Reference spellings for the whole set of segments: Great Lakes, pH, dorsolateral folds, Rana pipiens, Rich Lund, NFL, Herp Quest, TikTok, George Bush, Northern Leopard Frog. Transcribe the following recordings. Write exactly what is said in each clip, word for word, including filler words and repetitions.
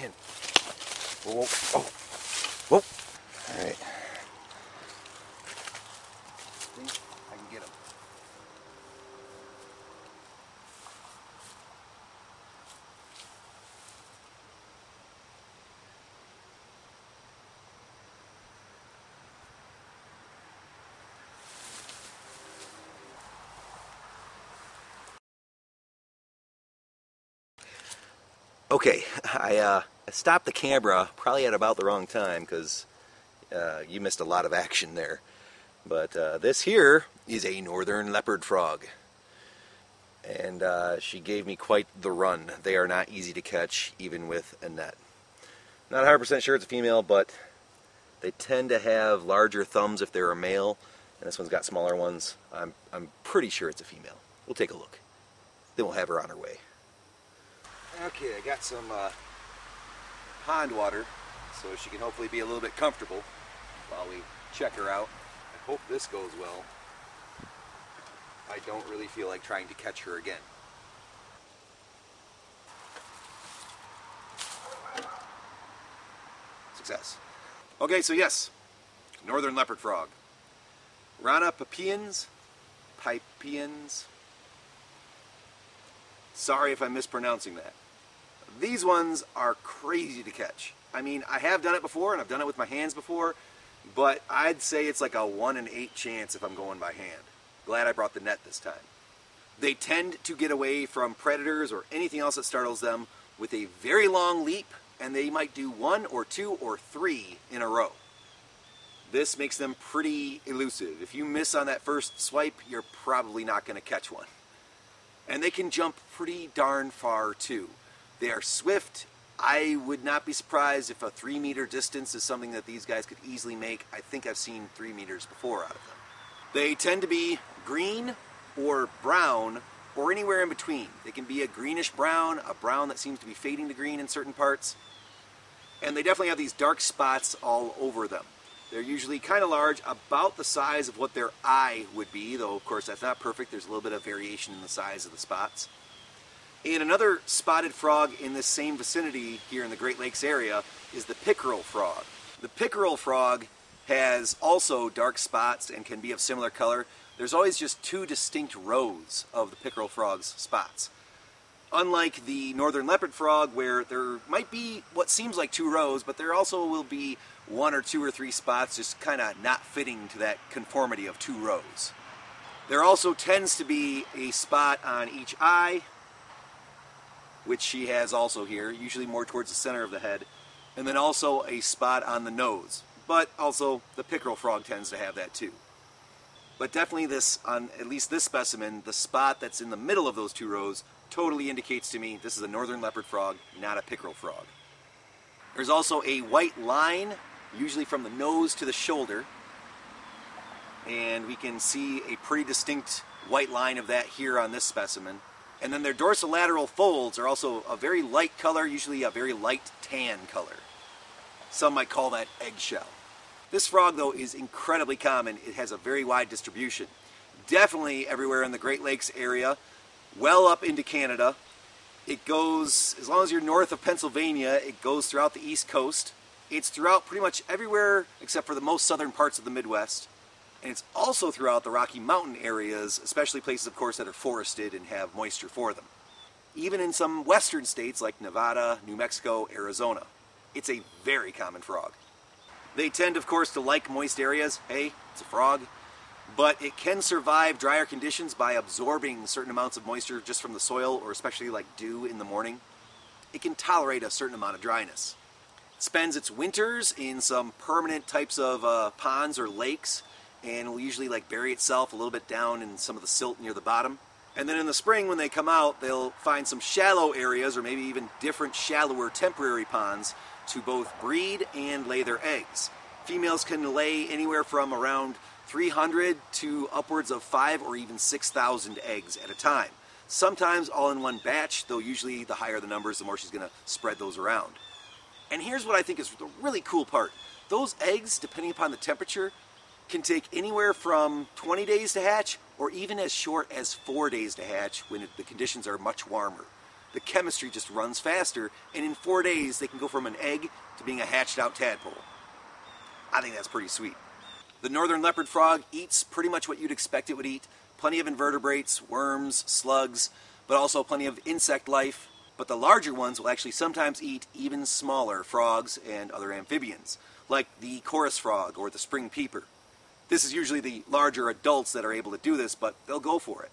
man. Whoa, whoa, whoa. Whoa. All right. I think I can get him. Okay, I uh, stopped the camera probably at about the wrong time because uh, you missed a lot of action there. But uh, this here is a northern leopard frog. And uh, she gave me quite the run. They are not easy to catch, even with a net. Not one hundred percent sure it's a female, but they tend to have larger thumbs if they're a male. And this one's got smaller ones. I'm, I'm pretty sure it's a female. We'll take a look. Then we'll have her on her way. Okay, I got some uh, pond water, so she can hopefully be a little bit comfortable while we check her out. I hope this goes well. I don't really feel like trying to catch her again. Success. Okay, so yes, northern leopard frog. Rana pipiens, pipiens. Sorry if I'm mispronouncing that. These ones are crazy to catch. I mean, I have done it before, and I've done it with my hands before, but I'd say it's like a one in eight chance if I'm going by hand. Glad I brought the net this time. They tend to get away from predators or anything else that startles them with a very long leap, and they might do one or two or three in a row. This makes them pretty elusive. If you miss on that first swipe, you're probably not going to catch one. And they can jump pretty darn far too. They are swift. I would not be surprised if a three meter distance is something that these guys could easily make. I think I've seen three meters before out of them. They tend to be green or brown or anywhere in between. They can be a greenish brown, a brown that seems to be fading to green in certain parts. And they definitely have these dark spots all over them. They're usually kind of large, about the size of what their eye would be, though of course that's not perfect. There's a little bit of variation in the size of the spots. And another spotted frog in this same vicinity here in the Great Lakes area is the pickerel frog. The pickerel frog has also dark spots and can be of similar color. There's always just two distinct rows of the pickerel frog's spots. Unlike the northern leopard frog, where there might be what seems like two rows, but there also will be one or two or three spots just kind of not fitting to that conformity of two rows. There also tends to be a spot on each eye, which she has also here, usually more towards the center of the head, and then also a spot on the nose. But also the pickerel frog tends to have that too. But definitely this, on at least this specimen, the spot that's in the middle of those two rows totally indicates to me this is a northern leopard frog, not a pickerel frog. There's also a white line, usually from the nose to the shoulder, and we can see a pretty distinct white line of that here on this specimen. And then their dorsolateral folds are also a very light color, usually a very light tan color. Some might call that eggshell. This frog, though, is incredibly common. It has a very wide distribution. Definitely everywhere in the Great Lakes area, well up into Canada. It goes, as long as you're north of Pennsylvania, it goes throughout the East Coast. It's throughout pretty much everywhere except for the most southern parts of the Midwest. And it's also throughout the Rocky Mountain areas, especially places, of course, that are forested and have moisture for them. Even in some western states like Nevada, New Mexico, Arizona. It's a very common frog. They tend, of course, to like moist areas. Hey, it's a frog. But it can survive drier conditions by absorbing certain amounts of moisture just from the soil, or especially like dew in the morning. It can tolerate a certain amount of dryness. It spends its winters in some permanent types of uh, ponds or lakes, and will usually like bury itself a little bit down in some of the silt near the bottom. And then in the spring when they come out, they'll find some shallow areas, or maybe even different shallower temporary ponds, to both breed and lay their eggs. Females can lay anywhere from around three hundred to upwards of five or even six thousand eggs at a time. Sometimes all in one batch, though usually the higher the numbers, the more she's going to spread those around. And here's what I think is the really cool part. Those eggs, depending upon the temperature, can take anywhere from twenty days to hatch, or even as short as four days to hatch when it, the conditions are much warmer. the chemistry just runs faster, and in four days they can go from an egg to being a hatched out tadpole. I think that's pretty sweet. The northern leopard frog eats pretty much what you'd expect it would eat. Plenty of invertebrates, worms, slugs, but also plenty of insect life. But the larger ones will actually sometimes eat even smaller frogs and other amphibians, like the chorus frog or the spring peeper. This is usually the larger adults that are able to do this, but they'll go for it.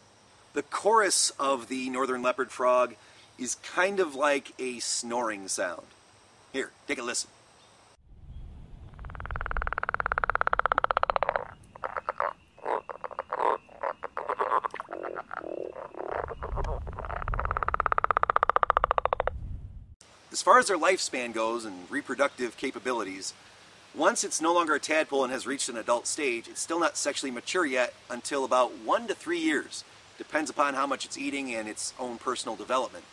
The chorus of the northern leopard frog is kind of like a snoring sound. Here, take a listen. As far as their lifespan goes and reproductive capabilities, once it's no longer a tadpole and has reached an adult stage, it's still not sexually mature yet until about one to three years. Depends upon how much it's eating and its own personal development.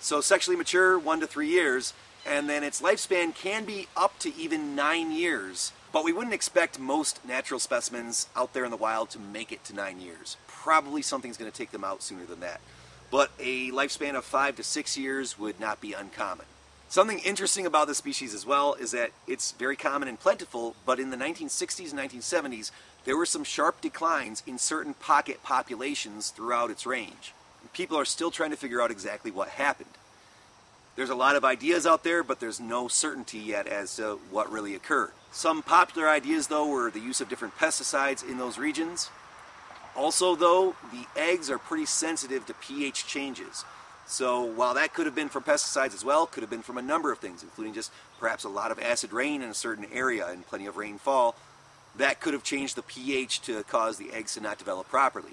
So sexually mature, one to three years, and then its lifespan can be up to even nine years. But we wouldn't expect most natural specimens out there in the wild to make it to nine years. Probably something's going to take them out sooner than that. But a lifespan of five to six years would not be uncommon. Something interesting about this species as well is that it's very common and plentiful, but in the nineteen sixties and nineteen seventies, there were some sharp declines in certain pocket populations throughout its range. People are still trying to figure out exactly what happened. There's a lot of ideas out there, but there's no certainty yet as to what really occurred. Some popular ideas, though, were the use of different pesticides in those regions. Also, though, the eggs are pretty sensitive to pH changes. So while that could have been from pesticides as well, could have been from a number of things, including just perhaps a lot of acid rain in a certain area and plenty of rainfall, that could have changed the pH to cause the eggs to not develop properly.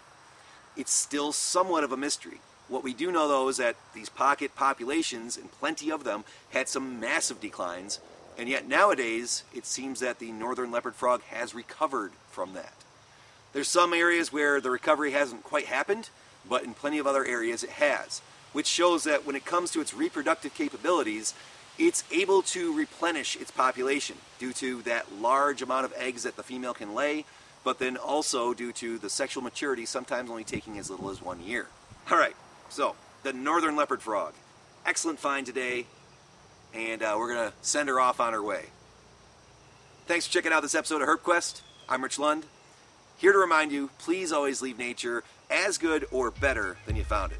It's still somewhat of a mystery. What we do know, though, is that these pocket populations, and plenty of them, had some massive declines, and yet nowadays it seems that the northern leopard frog has recovered from that. There's some areas where the recovery hasn't quite happened, but in plenty of other areas it has, which shows that when it comes to its reproductive capabilities, it's able to replenish its population due to that large amount of eggs that the female can lay, but then also due to the sexual maturity sometimes only taking as little as one year. All right, so the northern leopard frog. Excellent find today, and uh, we're gonna send her off on her way. Thanks for checking out this episode of Herp Quest. I'm Rich Lund. Here to remind you, please always leave nature as good or better than you found it.